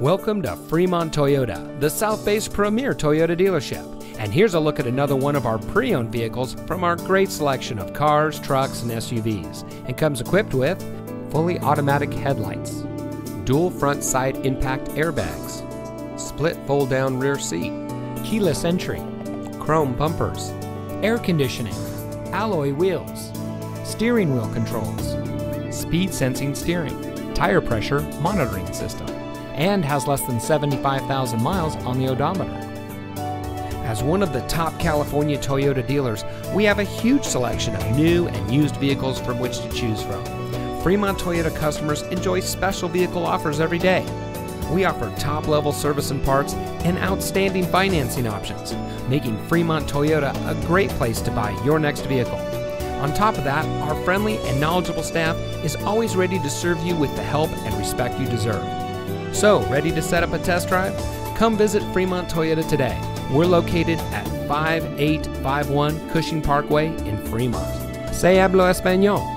Welcome to Fremont Toyota, the South Bay's premier Toyota dealership. And here's a look at another one of our pre-owned vehicles from our great selection of cars, trucks, and SUVs. It comes equipped with fully automatic headlights, dual front side impact airbags, split fold-down rear seat, keyless entry, chrome bumpers, air conditioning, alloy wheels, steering wheel controls, speed sensing steering, tire pressure monitoring system, and has less than 75,000 miles on the odometer. As one of the top California Toyota dealers, we have a huge selection of new and used vehicles from which to choose from. Fremont Toyota customers enjoy special vehicle offers every day. We offer top-level service and parts and outstanding financing options, making Fremont Toyota a great place to buy your next vehicle. On top of that, our friendly and knowledgeable staff is always ready to serve you with the help and respect you deserve. So, ready to set up a test drive? Come visit Fremont Toyota today. We're located at 5851 Cushing Parkway in Fremont. Se habla español.